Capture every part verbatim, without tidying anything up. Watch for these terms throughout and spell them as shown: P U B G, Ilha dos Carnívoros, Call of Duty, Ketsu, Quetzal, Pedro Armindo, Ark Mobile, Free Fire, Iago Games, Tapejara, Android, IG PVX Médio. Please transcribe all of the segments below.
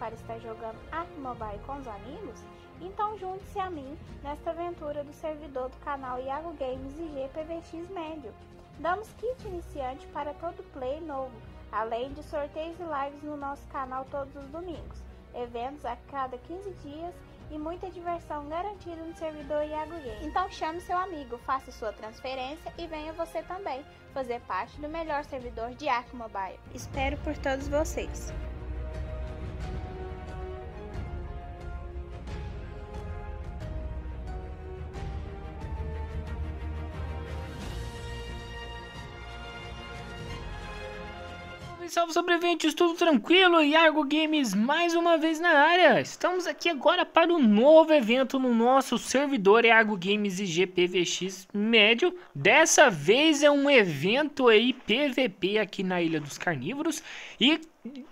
para estar jogando Ark Mobile com os amigos? Então junte-se a mim nesta aventura do servidor do canal Iago Games e I G P V X Médio. Damos kit iniciante para todo play novo, além de sorteios e lives no nosso canal todos os domingos, eventos a cada quinze dias e muita diversão garantida no servidor Iago Games. Então chame seu amigo, faça sua transferência e venha você também fazer parte do melhor servidor de Ark Mobile. Espero por todos vocês! Salve sobreviventes, tudo tranquilo? Iago Games mais uma vez na área. Estamos aqui agora para um novo evento no nosso servidor Iago Games I G P V X Médio. Dessa vez é um evento aí P V P aqui na Ilha dos Carnívoros e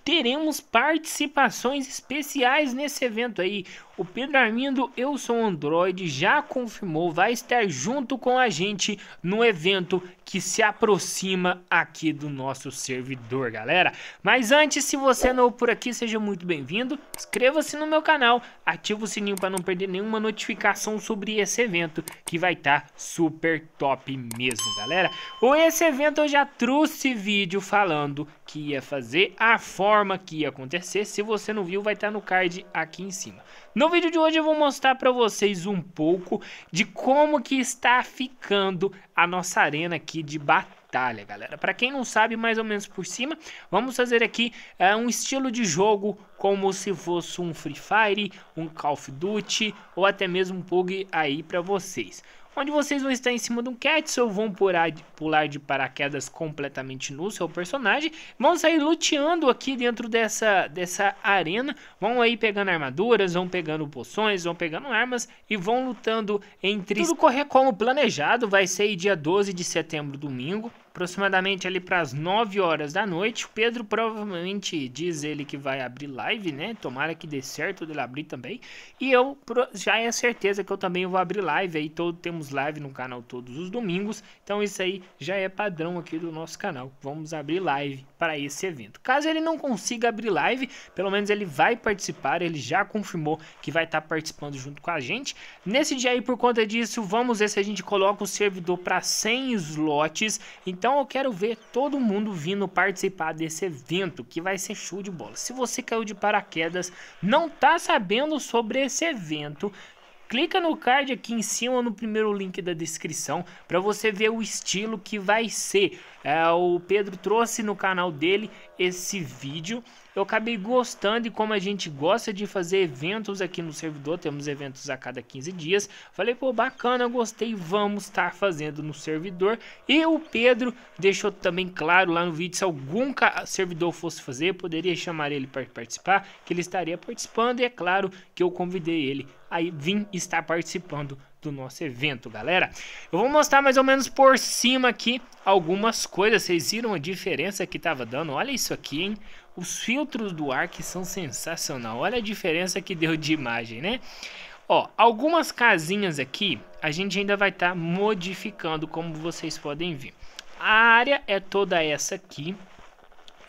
teremos participações especiais nesse evento aí. O Pedro Armindo, eu sou Android, já confirmou, vai estar junto com a gente no evento que se aproxima aqui do nosso servidor, galera. Mas antes, se você é novo por aqui, seja muito bem-vindo, inscreva-se no meu canal, ativa o sininho para não perder nenhuma notificação sobre esse evento, que vai estar tá super top mesmo, galera. Ou esse evento eu já trouxe vídeo falando que ia fazer, a forma que ia acontecer. Se você não viu, vai estar no card aqui em cima. No vídeo de hoje eu vou mostrar para vocês um pouco de como que está ficando a nossa arena aqui de batalha, galera. Para quem não sabe, mais ou menos por cima, vamos fazer aqui é, um estilo de jogo como se fosse um Free Fire, um Call of Duty ou até mesmo um P U B G aí para vocês. Onde vocês vão estar em cima de um Ketsu, ou vão pular de paraquedas completamente no seu personagem. Vão sair luteando aqui dentro dessa, dessa arena. Vão aí pegando armaduras, vão pegando poções, vão pegando armas e vão lutando entre... Tudo correr como planejado, vai ser dia doze de setembro, domingo. Aproximadamente ali para as nove horas da noite. O Pedro provavelmente diz ele que vai abrir live, né? Tomara que dê certo dele abrir também. E eu já é certeza que eu também vou abrir live aí. Todo, temos live no canal todos os domingos. Então isso aí já é padrão aqui do nosso canal. Vamos abrir live para esse evento. Caso ele não consiga abrir live, pelo menos ele vai participar. Ele já confirmou que vai estar participando junto com a gente. Nesse dia aí, por conta disso, vamos ver se a gente coloca o servidor para cem slots. Então Então eu quero ver todo mundo vindo participar desse evento, que vai ser show de bola. Se você caiu de paraquedas, não tá sabendo sobre esse evento, clica no card aqui em cima, no primeiro link da descrição, para você ver o estilo que vai ser. É, o Pedro trouxe no canal dele esse vídeo. Eu acabei gostando, e como a gente gosta de fazer eventos aqui no servidor, temos eventos a cada quinze dias. Falei, pô, bacana, gostei, vamos estar fazendo no servidor. E o Pedro deixou também claro lá no vídeo, se algum servidor fosse fazer, poderia chamar ele para participar, que ele estaria participando. E é claro que eu convidei ele aí vim estar participando do nosso evento, galera. Eu vou mostrar mais ou menos por cima aqui algumas coisas. Vocês viram a diferença que tava dando? Olha isso aqui, hein? Os filtros do Ark são sensacional. Olha a diferença que deu de imagem, né? Ó, algumas casinhas aqui a gente ainda vai estar tá modificando, como vocês podem ver. A área é toda essa aqui.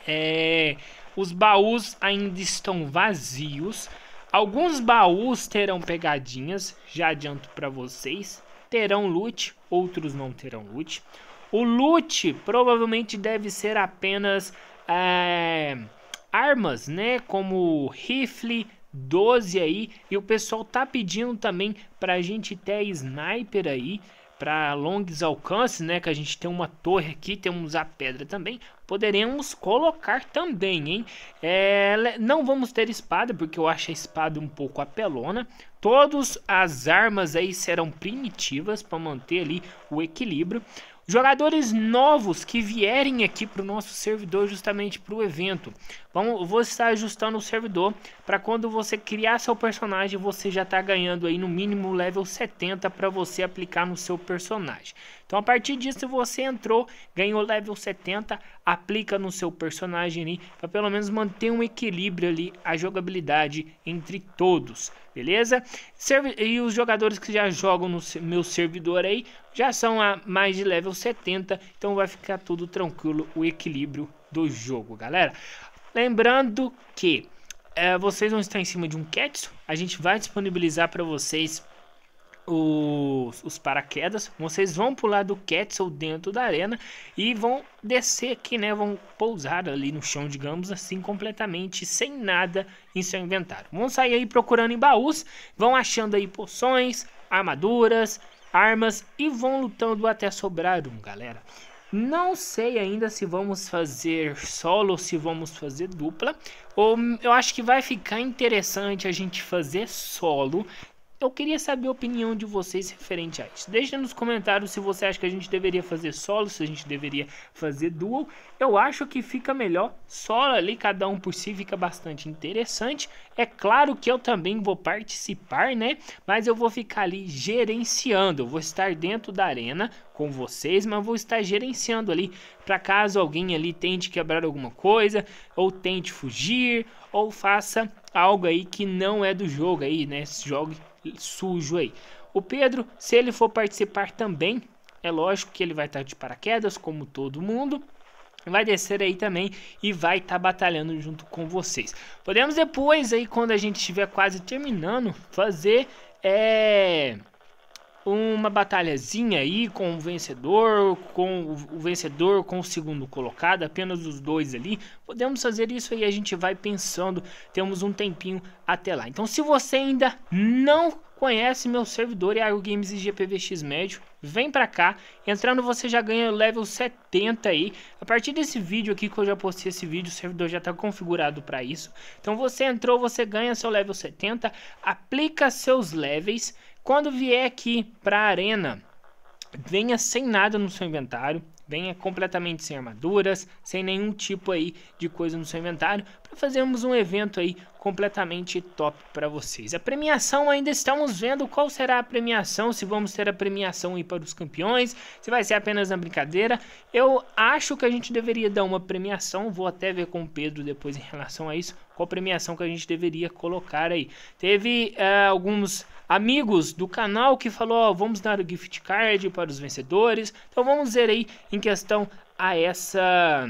É... Os baús ainda estão vazios. Alguns baús terão pegadinhas, já adianto para vocês. Terão loot, outros não terão loot. O loot provavelmente deve ser apenas... É... armas, né, como rifle doze aí, e o pessoal tá pedindo também pra gente ter sniper aí, para longos alcances, né, que a gente tem uma torre aqui, temos a pedra também, poderemos colocar também, hein. É, não vamos ter espada, porque eu acho a espada um pouco apelona. Todas as armas aí serão primitivas, para manter ali o equilíbrio. Jogadores novos que vierem aqui para o nosso servidor, justamente para o evento, vamos, vou estar ajustando o servidor para quando você criar seu personagem, você já está ganhando aí no mínimo level setenta para você aplicar no seu personagem. Então a partir disso, você entrou, ganhou level setenta, aplica no seu personagem ali, para pelo menos manter um equilíbrio ali, a jogabilidade entre todos, beleza? E os jogadores que já jogam no meu servidor aí, já são a mais de level setenta, então vai ficar tudo tranquilo o equilíbrio do jogo, galera. Lembrando que é, vocês vão estar em cima de um Ketsu. A gente vai disponibilizar para vocês os, os paraquedas. Vocês vão pular do Quetzal dentro da arena e vão descer aqui, né? Vão pousar ali no chão, digamos assim, completamente sem nada em seu inventário. Vão sair aí procurando em baús, vão achando aí poções, armaduras, armas e vão lutando até sobrar um, galera. Não sei ainda se vamos fazer solo ou se vamos fazer dupla. Ou eu acho que vai ficar interessante a gente fazer solo. Eu queria saber a opinião de vocês referente a isso. Deixa nos comentários se você acha que a gente deveria fazer solo, se a gente deveria fazer duo. Eu acho que fica melhor solo ali, cada um por si, fica bastante interessante. É claro que eu também vou participar, né? Mas eu vou ficar ali gerenciando. Eu vou estar dentro da arena com vocês, mas vou estar gerenciando ali para caso alguém ali tente quebrar alguma coisa, ou tente fugir, ou faça algo aí que não é do jogo aí, né? Jogue sujo aí. O Pedro, se ele for participar também, é lógico que ele vai estar de paraquedas, como todo mundo. Vai descer aí também e vai estar batalhando junto com vocês. Podemos depois aí, quando a gente estiver quase terminando, fazer é, uma batalhazinha aí com o vencedor, com o vencedor, com o segundo colocado, apenas os dois ali. Podemos fazer isso aí, a gente vai pensando, temos um tempinho até lá. Então, se você ainda não conhece meu servidor Iago Games e I G P V X Médio, vem pra cá. Entrando você já ganha level setenta aí. A partir desse vídeo aqui que eu já postei esse vídeo, o servidor já tá configurado pra isso. Então você entrou, você ganha seu level setenta, aplica seus levels. Quando vier aqui pra arena, venha sem nada no seu inventário. Venha completamente sem armaduras, sem nenhum tipo aí de coisa no seu inventário, para fazermos um evento aí completamente top para vocês. A premiação ainda estamos vendo qual será a premiação, se vamos ter a premiação aí para os campeões, se vai ser apenas na brincadeira. Eu acho que a gente deveria dar uma premiação, vou até ver com o Pedro depois em relação a isso, qual premiação que a gente deveria colocar aí. Teve uh, alguns amigos do canal que falou, ó, vamos dar o gift card para os vencedores. Então vamos ver aí em questão a essa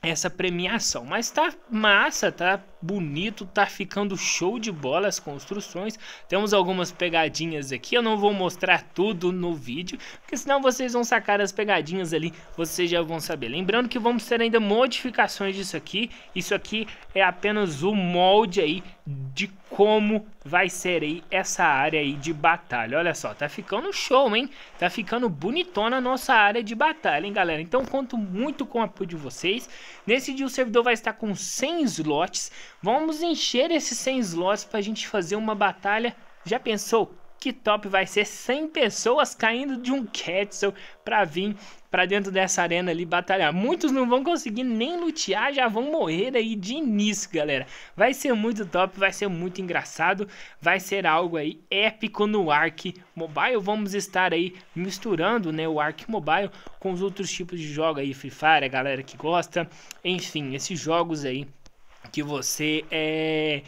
essa premiação. Mas tá massa, tá bonito, tá ficando show de bola as construções. Temos algumas pegadinhas aqui, eu não vou mostrar tudo no vídeo, porque senão vocês vão sacar as pegadinhas ali, vocês já vão saber. Lembrando que vamos ter ainda modificações disso aqui. Isso aqui é apenas o molde aí de como vai ser aí essa área aí de batalha. Olha só, tá ficando show, hein? Tá ficando bonitona a nossa área de batalha, hein, galera? Então conto muito com o apoio de vocês. Nesse dia o servidor vai estar com cem slots. Vamos encher esses cem slots para a gente fazer uma batalha. Já pensou? Que top vai ser cem pessoas caindo de um Quetzal para vir para dentro dessa arena ali batalhar. Muitos não vão conseguir nem lutear, já vão morrer aí de início, galera. Vai ser muito top, vai ser muito engraçado, vai ser algo aí épico no Ark Mobile. Vamos estar aí misturando, né, o Ark Mobile com os outros tipos de jogo aí, Free Fire, a galera que gosta. Enfim, esses jogos aí que você é...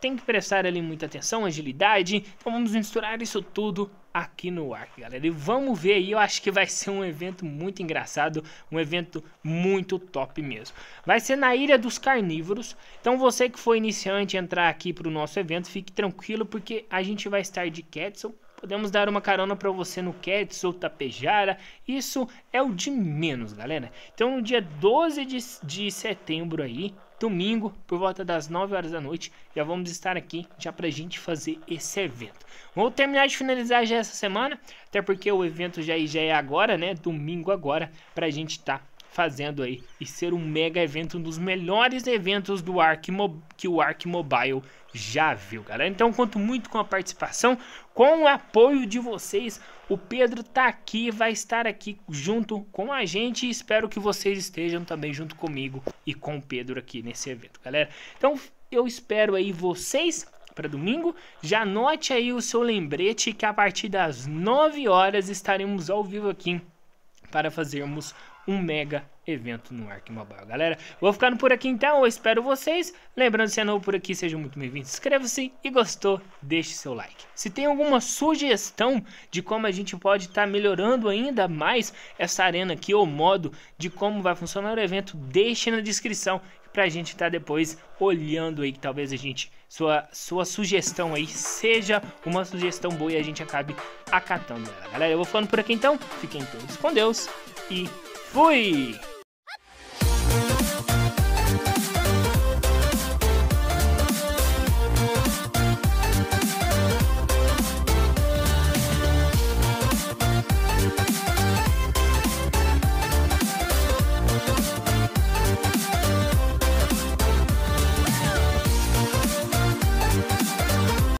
tem que prestar ali muita atenção, agilidade. Então vamos misturar isso tudo aqui no Ark, galera. E vamos ver aí, eu acho que vai ser um evento muito engraçado, um evento muito top mesmo. Vai ser na Ilha dos Carnívoros. Então você que foi iniciante entrar aqui para o nosso evento, fique tranquilo porque a gente vai estar de Quetzal. Podemos dar uma carona para você no Ketsu ou Tapejara. Isso é o de menos, galera. Então no dia doze de, de setembro aí, domingo, por volta das nove horas da noite, já vamos estar aqui já pra gente fazer esse evento. Vou terminar de finalizar já essa semana, até porque o evento já, já é agora, né? Domingo agora, pra gente tá fazendo aí e ser um mega evento, um dos melhores eventos do Ark que o Ark Mobile já viu, galera. Então conto muito com a participação, com o apoio de vocês. O Pedro tá aqui, vai estar aqui junto com a gente e espero que vocês estejam também junto comigo e com o Pedro aqui nesse evento, galera. Então eu espero aí vocês para domingo. Já anote aí o seu lembrete que a partir das nove horas estaremos ao vivo aqui para fazermos um mega evento no Ark Mobile, galera. Vou ficando por aqui então, eu espero vocês. Lembrando, se é novo por aqui, seja muito bem-vindo, inscreva-se e gostou, deixe seu like. Se tem alguma sugestão de como a gente pode estar tá melhorando ainda mais essa arena aqui, ou modo de como vai funcionar o evento, deixe na descrição pra gente estar tá depois olhando aí, que talvez a gente, sua, sua sugestão aí seja uma sugestão boa e a gente acabe acatando ela. Galera, eu vou ficando por aqui então, fiquem todos com Deus e fui!